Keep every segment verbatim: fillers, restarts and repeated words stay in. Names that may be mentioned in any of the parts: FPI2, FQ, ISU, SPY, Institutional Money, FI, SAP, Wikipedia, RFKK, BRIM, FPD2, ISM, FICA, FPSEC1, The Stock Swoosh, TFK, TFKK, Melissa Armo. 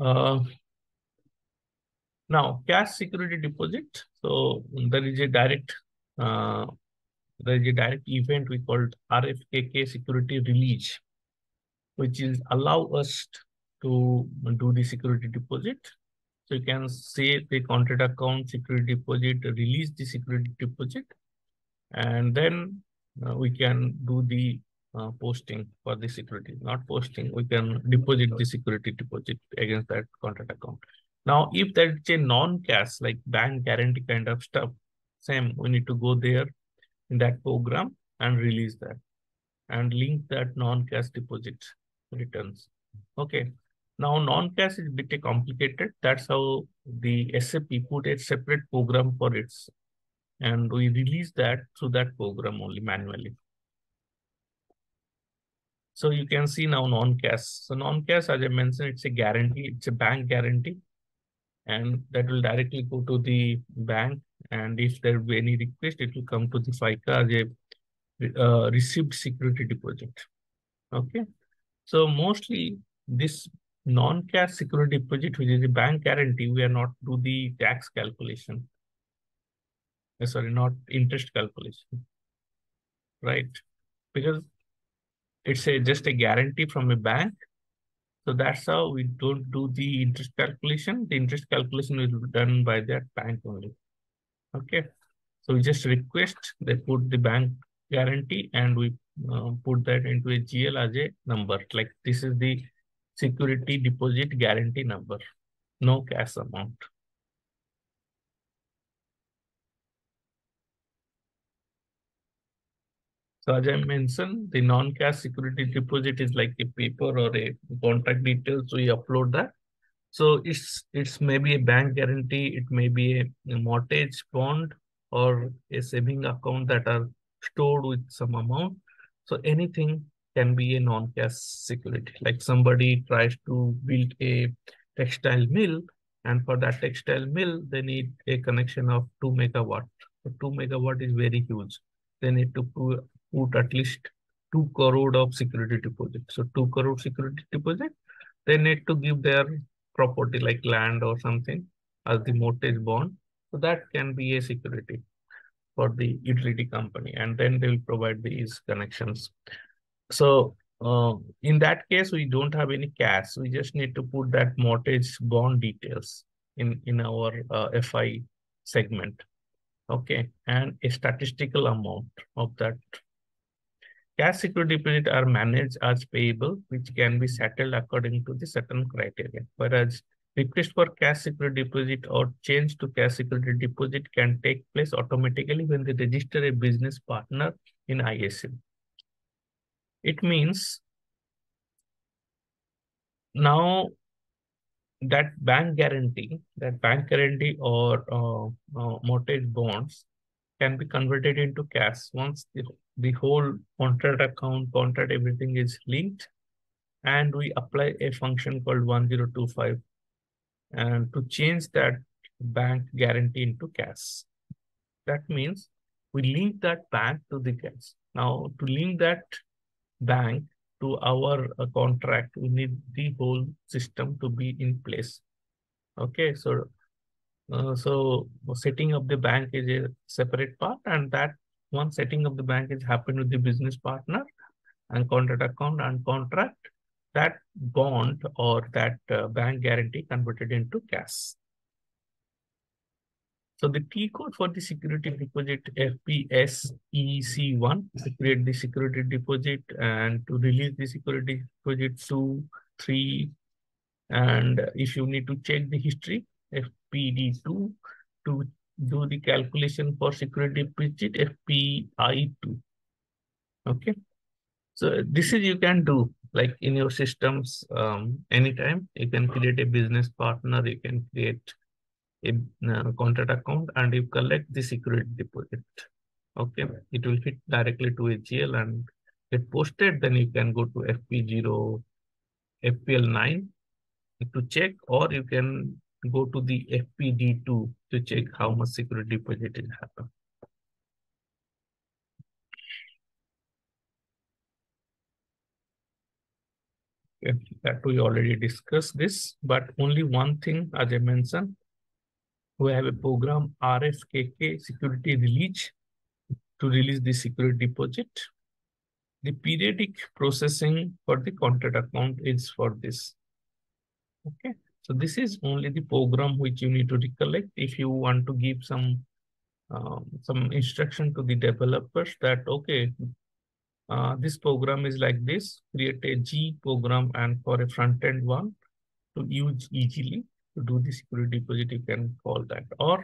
Uh, now, cash security deposit. So there is a direct, uh, there is a direct event we called R F K K security release, which is allow us to do the security deposit. So you can say the contract account security deposit, release the security deposit, and then uh, we can do the uh, posting for the security, not posting. We can deposit the security deposit against that contract account. Now, if that's a non-cash, like bank guarantee kind of stuff, same, we need to go there in that program and release that and link that non-cash deposit returns. Okay. Now, non-cash is a bit complicated. That's how the S A P put a separate program for it. And we release that through that program only manually. So you can see now non-cash. So non-cash, as I mentioned, it's a guarantee. It's a bank guarantee. And that will directly go to the bank. And if there will be any request, it will come to the FICA as a uh, received security deposit. Okay. So mostly this non-cash security deposit, which is a bank guarantee, we are not do the tax calculation. Sorry, not interest calculation, right? Because it's a, just a guarantee from a bank. So that's how we don't do the interest calculation. The interest calculation is done by that bank only. Okay. So we just request, they put the bank guarantee and we uh, put that into a G L as a number. Like this is the security deposit guarantee number, no cash amount. So as I mentioned, the non-cash security deposit is like a paper or a contract details. So we upload that. So it's it's maybe a bank guarantee, it may be a mortgage bond or a saving account that are stored with some amount. So anything can be a non-cash security. Like somebody tries to build a textile mill, and for that textile mill, they need a connection of two megawatt. So two megawatt is very huge. They need to put, put at least two crore of security deposit. So two crore security deposit, they need to give their property like land or something as the mortgage bond. So that can be a security for the utility company. And then they will provide these connections. So uh, in that case, we don't have any cash. We just need to put that mortgage bond details in, in our uh, F I segment. Okay, and a statistical amount of that. Cash security deposits are managed as payable, which can be settled according to the certain criteria. Whereas request for cash security deposit or change to cash security deposit can take place automatically when they register a business partner in I S M. It means now that bank guarantee, that bank guarantee or uh, uh, mortgage bonds can be converted into cash once the, the whole contract account, contract, everything is linked. And we apply a function called one zero two five and to change that bank guarantee into cash. That means we link that bank to the cash. Now to link that bank to our uh, contract, we need the whole system to be in place. Okay, so uh, so setting up the bank is a separate part, and that one setting up the bank is happened with the business partner and contract account and contract, that bond or that uh, bank guarantee converted into cash. So the T code for the security deposit F P S E C one to create the security deposit and to release the security deposit two, three. And if you need to check the history, F P D two to do the calculation for security deposit F P I two. Okay. So this is you can do like in your systems um, anytime. You can create a business partner, you can create a uh, contract account and you collect the security deposit. Okay, it will hit directly to H G L and get posted. Then you can go to F P zero, F P L nine to check, or you can go to the F P D two to check how much security deposit is happened. Okay, that we already discussed this, but only one thing, as I mentioned, we have a program R F K K security release to release the security deposit. The periodic processing for the contract account is for this. Okay, so this is only the program which you need to recollect if you want to give some um, some instruction to the developers that okay, Uh, this program is like this, create a G program and for a front-end one to use easily to do the security deposit, you can call that. Or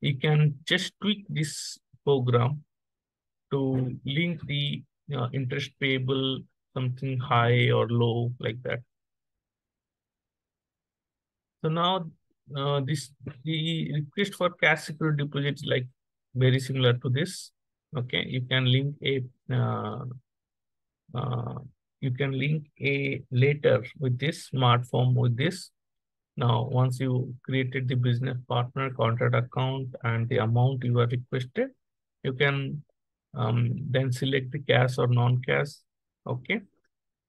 you can just tweak this program to link the uh, interest payable, something high or low like that. So now uh, this the request for cash security deposit is like very similar to this. Okay, you can link a uh, uh, you can link a letter with this smart form with this. Now, once you created the business partner contract account and the amount you are requested, you can um, then select the cash or non-cash. Okay,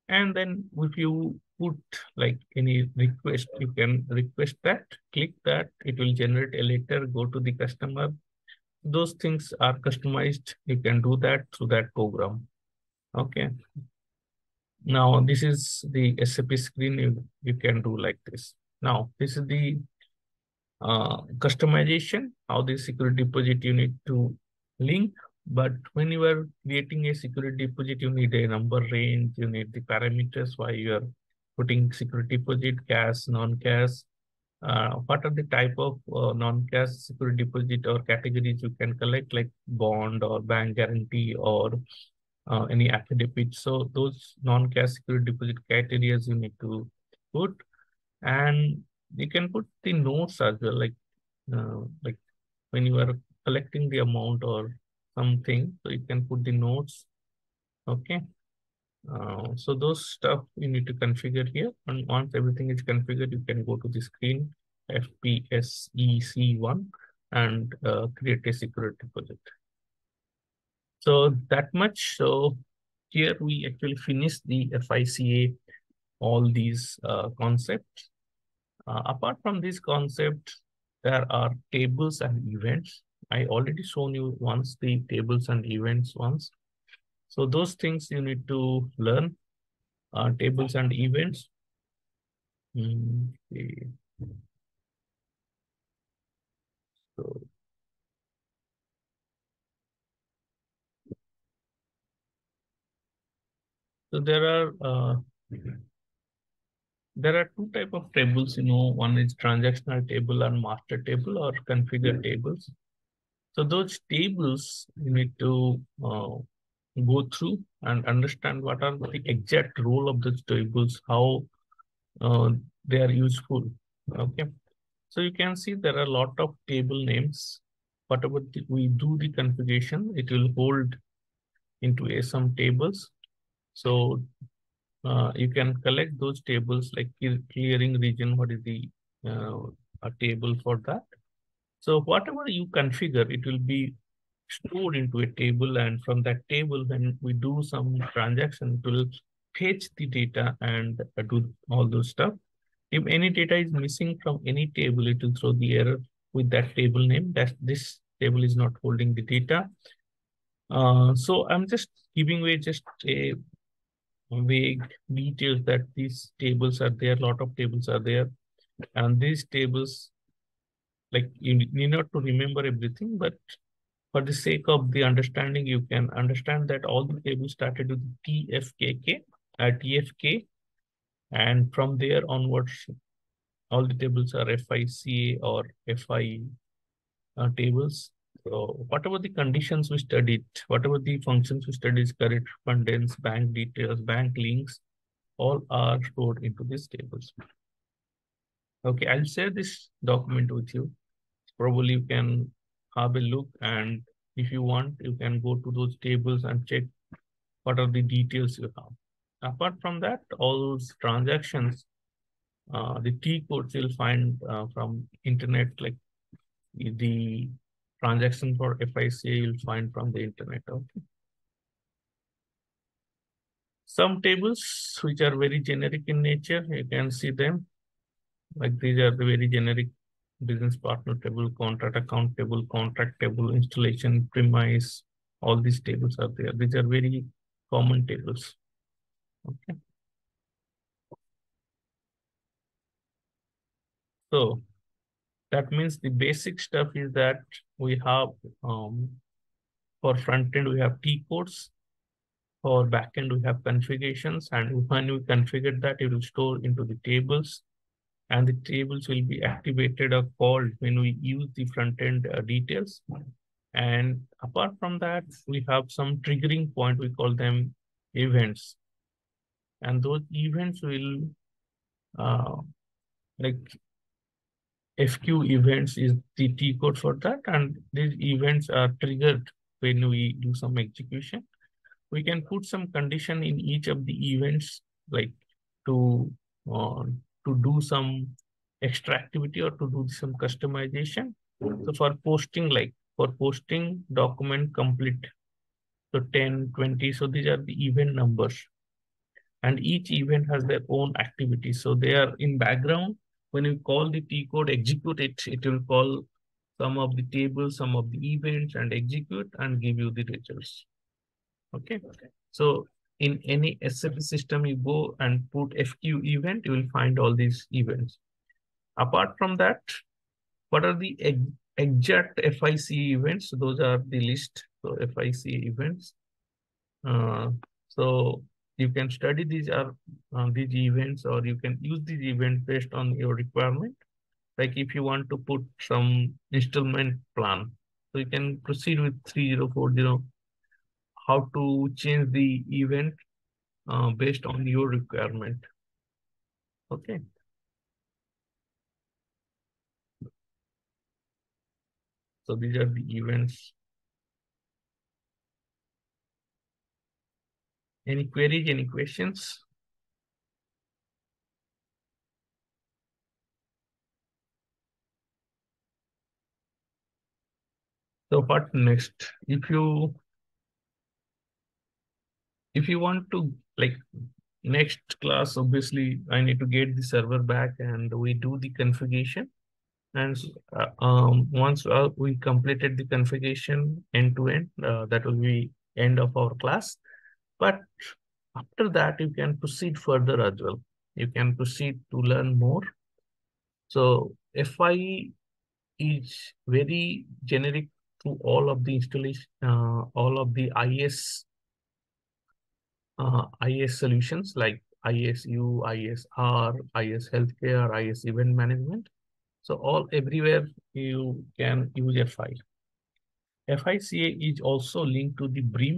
and then if you put like any request, you can request that. Click that; it will generate a letter. Go to the customer. Those things are customized. You can do that through that program. Okay. Now, this is the S A P screen. You, you can do like this. Now, this is the uh, customization, how the security deposit you need to link. But when you are creating a security deposit, you need a number range. You need the parameters why you are putting security deposit, cash, non-cash. Uh, what are the type of uh, non-cash security deposit or categories you can collect, like bond or bank guarantee or uh, any affidavit. So those non-cash security deposit criteria you need to put, and you can put the notes as well, like uh, like when you are collecting the amount or something, so you can put the notes. Okay. Uh, so those stuff you need to configure here, and once everything is configured, you can go to the screen F P S E C one and uh, create a security deposit. So that much. So here we actually finish the F I C A, all these uh, concepts. Uh, apart from these concepts, there are tables and events. I already shown you once the tables and events once. So those things you need to learn, uh, tables and events. Okay. So, so there are uh, there are two type of tables. You know, one is transactional table and master table or configure tables. So those tables you need to Uh, go through and understand what are the exact role of these tables, how uh, they are useful. Okay, so you can see there are a lot of table names. Whatever we do the configuration, it will hold into a some tables. So uh, you can collect those tables, like clearing region, what is the uh, a table for that. So whatever you configure, it will be stored into a table, and from that table, when we do some transaction, it will fetch the data and do all those stuff. If any data is missing from any table, it will throw the error with that table name that this table is not holding the data. Uh, so I'm just giving away just a vague details that these tables are there, lot of tables are there, and these tables, like you need not to remember everything, but for the sake of the understanding, you can understand that all the tables started with T F K K, uh, T F K, and from there onwards, all the tables are F I C A or F I uh, tables. So whatever the conditions we studied, whatever the functions we studied, correspondence, bank details, bank links, all are stored into these tables. Okay, I'll share this document with you. Probably you can have a look, and if you want, you can go to those tables and check what are the details you have. Apart from that, all those transactions, uh, the T codes you'll find uh, from internet, like the transaction for F I C A you'll find from the internet. Okay. some tables which are very generic in nature. You can see them. Like these are the very generic business partner table, contract account table, contract table, installation, premise. All these tables are there. These are very common tables. Okay. So that means the basic stuff is that we have um, for front end, we have T codes. For back end, we have configurations. And when we configure that, it will store into the tables. And the tables will be activated or called when we use the front end uh, details. And apart from that, we have some triggering point. We call them events. And those events will, uh, like F Q events is the T code for that. And these events are triggered when we do some execution. We can put some condition in each of the events, like to, uh, to do some extra activity or to do some customization. So for posting, like for posting document complete, so ten, twenty, so these are the event numbers. And each event has their own activity. So they are in background. When you call the T code execute it, it will call some of the tables, some of the events and execute and give you the results. Okay. Okay. So in any S A P system, you go and put F Q event, you will find all these events. Apart from that, what are the exact F I C events? So those are the list. So F I C events. Uh, so you can study these are uh, these events, or you can use these events based on your requirement. Like if you want to put some installment plan, so you can proceed with three zero four zero, how to change the event uh, based on your requirement. Okay. So these are the events. Any queries, any questions? So what next? If you if you want to, like next class, obviously I need to get the server back and we do the configuration. And uh, um, once uh, we completed the configuration end to end, uh, that will be end of our class. But after that, you can proceed further as well. You can proceed to learn more. So F I is very generic to all of the installation, uh, all of the I S, uh, I S solutions like I S U, I S R, I S healthcare, I S event management. So all everywhere you can use F I. F I C A is also linked to the BRIM.